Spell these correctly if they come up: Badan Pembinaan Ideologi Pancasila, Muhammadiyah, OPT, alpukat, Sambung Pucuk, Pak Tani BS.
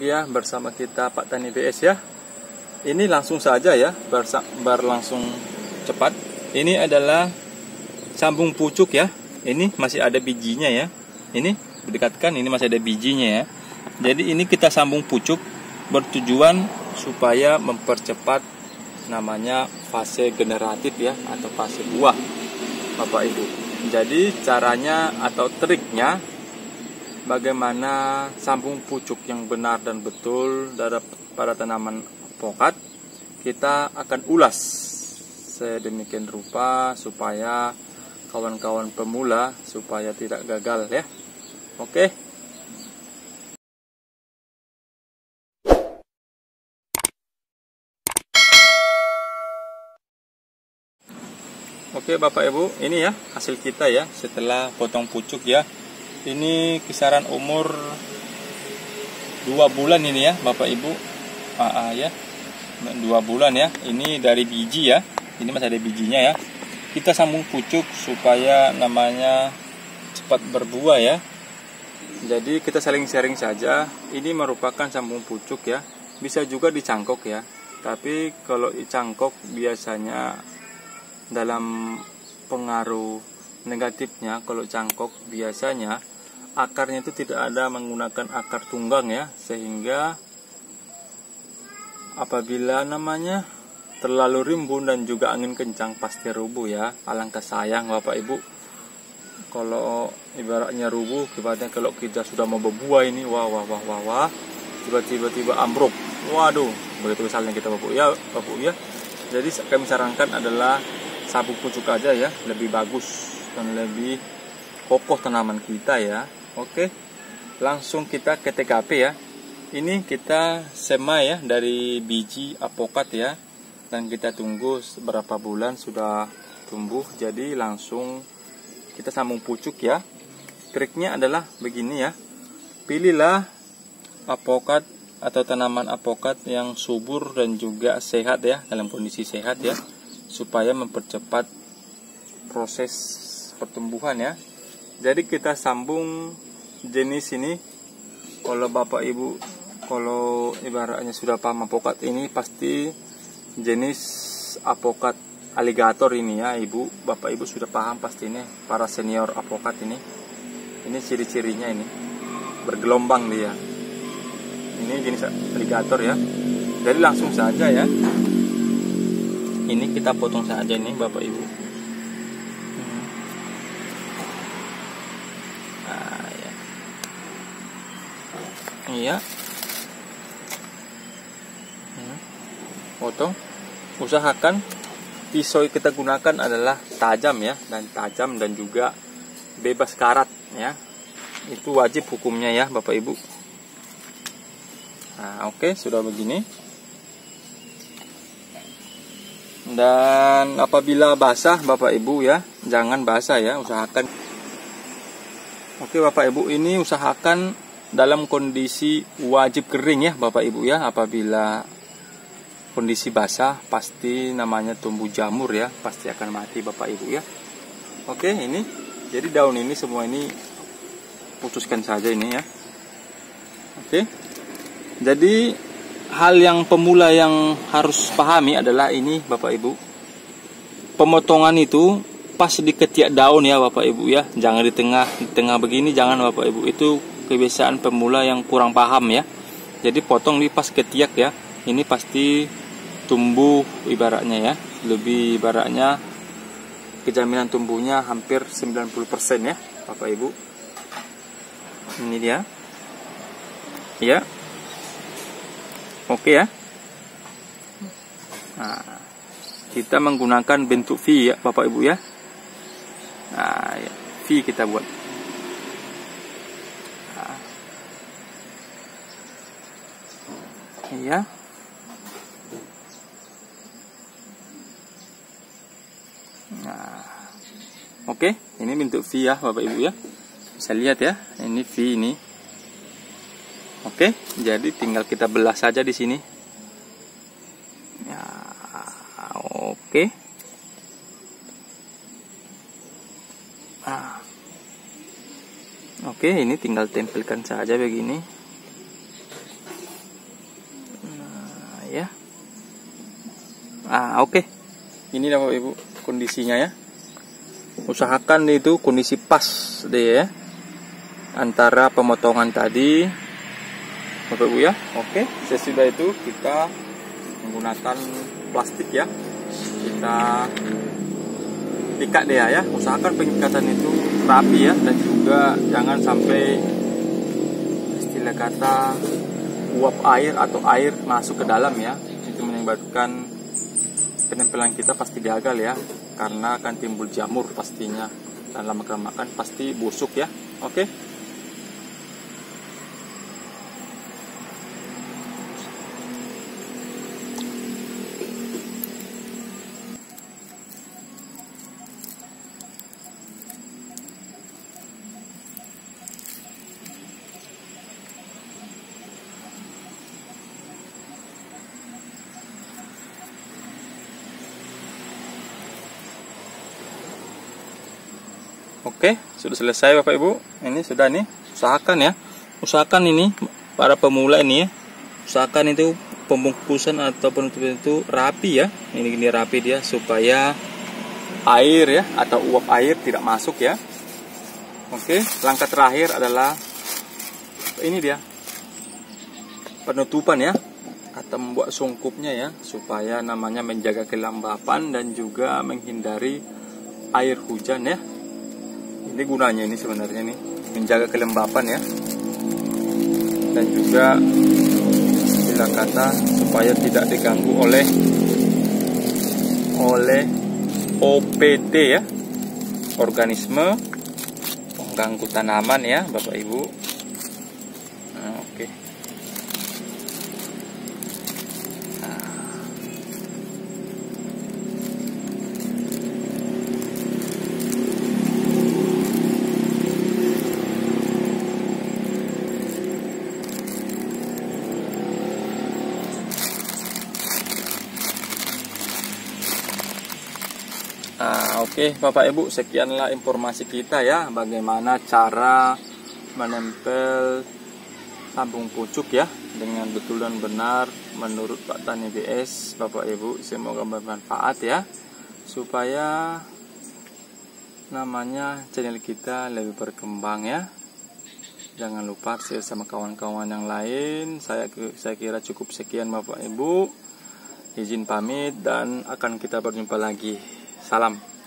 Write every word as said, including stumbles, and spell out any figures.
Muhammadiyah bersama kita Pak Tani B S ya. Ini langsung saja ya, berlangsung cepat. Ini adalah sambung pucuk ya. Ini masih ada bijinya ya. Ini dekatkan, ini masih ada bijinya ya. Jadi ini kita sambung pucuk bertujuan supaya mempercepat namanya fase generatif ya, atau fase buah Bapak Ibu. Jadi caranya atau triknya bagaimana sambung pucuk yang benar dan betul pada tanaman alpukat, kita akan ulas sedemikian rupa supaya kawan-kawan pemula supaya tidak gagal ya. Oke. Oke Bapak Ibu, ini ya hasil kita ya setelah potong pucuk ya. Ini kisaran umur dua bulan ini ya Bapak Ibu, ah, ah, ya dua bulan ya. Ini dari biji ya, ini masih ada bijinya ya. Kita sambung pucuk supaya namanya cepat berbuah ya. Jadi kita saling sharing saja. Ini merupakan sambung pucuk ya, bisa juga dicangkok ya, tapi kalau dicangkok biasanya dalam pengaruh negatifnya. Kalau cangkok biasanya akarnya itu tidak ada menggunakan akar tunggang ya, sehingga apabila namanya terlalu rimbun dan juga angin kencang pasti rubuh ya. Alangkah sayang Bapak Ibu kalau ibaratnya rubuh, ibaratnya kalau kita sudah mau berbuah ini, wah wah wah wah wah, tiba-tiba tiba ambruk, waduh begitu misalnya kita Bapak ya Bapak ya. Jadi kami sarankan adalah sabuk pucuk aja ya, lebih bagus dan lebih kokoh tanaman kita ya. Oke, langsung kita ke T K P ya. Ini kita semai ya dari biji alpukat ya, dan kita tunggu berapa bulan sudah tumbuh. Jadi langsung kita sambung pucuk ya. Triknya adalah begini ya, pilihlah alpukat atau tanaman alpukat yang subur dan juga sehat ya, dalam kondisi sehat ya, supaya mempercepat proses pertumbuhan ya. Jadi kita sambung jenis ini. Kalau Bapak Ibu kalau ibaratnya sudah paham alpukat ini, pasti jenis alpukat aligator ini ya Ibu, Bapak Ibu sudah paham pasti ini, para senior alpukat ini. Ini ciri-cirinya ini, bergelombang dia. Ini jenis aligator ya. Jadi langsung saja ya, ini kita potong saja ini Bapak Ibu. Nah, ya. Iya. Potong. Usahakan pisau yang kita gunakan adalah tajam ya, dan tajam dan juga bebas karat ya. Itu wajib hukumnya ya Bapak Ibu. Nah, oke, sudah begini. Dan apabila basah Bapak Ibu ya, jangan basah ya, usahakan. Oke Bapak Ibu, ini usahakan dalam kondisi wajib kering ya Bapak Ibu ya. Apabila kondisi basah pasti namanya tumbuh jamur ya, pasti akan mati Bapak Ibu ya. Oke, ini jadi daun ini semua ini putuskan saja ini ya. Oke, jadi hal yang pemula yang harus pahami adalah ini Bapak Ibu, pemotongan itu pas di ketiak daun ya Bapak Ibu ya, jangan di tengah di tengah begini, jangan Bapak Ibu, itu kebiasaan pemula yang kurang paham ya. Jadi potong di pas ketiak ya, ini pasti tumbuh ibaratnya ya, lebih ibaratnya kejaminan tumbuhnya hampir sembilan puluh persen ya Bapak Ibu. Ini dia ya. Oke ya. Nah, kita menggunakan bentuk V ya Bapak Ibu ya. Nah, ya. V kita buat. Nah. Iya. Nah. Oke, ini bentuk V ya Bapak Ibu ya. Bisa lihat ya, ini V ini. Oke, jadi tinggal kita belah saja di sini. Ya, oke. Nah. Oke, ini tinggal tempelkan saja begini. ya. Ah, oke. Okay. Ini Bapak Ibu kondisinya ya. Usahakan itu kondisi pas deh ya. Antara pemotongan tadi Bapak Ibu ya. Oke, okay. Sesudah itu kita menggunakan plastik ya. Kita ikat deh ya. Usahakan pengikatan itu rapi ya, dan juga jangan sampai istilah kata uap air atau air masuk ke dalam ya. Itu menyebabkan penempelan kita pasti gagal ya, karena akan timbul jamur pastinya, dan lama kelamaan pasti busuk ya. Oke. Oke, sudah selesai Bapak Ibu. Ini sudah nih, usahakan ya. Usahakan ini para pemula ini ya. Usahakan itu pembungkusan atau penutupan itu rapi ya. Ini gini rapi dia supaya air ya atau uap air tidak masuk ya. Oke, langkah terakhir adalah ini dia. Penutupan ya atau membuat sungkupnya ya, supaya namanya menjaga kelembapan dan juga menghindari air hujan ya. Ini gunanya ini sebenarnya nih, menjaga kelembapan ya, dan juga istilah kata supaya tidak diganggu oleh oleh O P T ya, organisme pengganggu tanaman ya Bapak Ibu. Nah, oke. Oke Bapak Ibu, sekianlah informasi kita ya, bagaimana cara menempel sambung pucuk ya dengan betul dan benar menurut Pak Tani B S. Bapak Ibu, semoga bermanfaat ya, supaya namanya channel kita lebih berkembang ya. Jangan lupa share sama kawan-kawan yang lain. Saya saya kira cukup sekian Bapak Ibu. Izin pamit dan akan kita berjumpa lagi. Salam.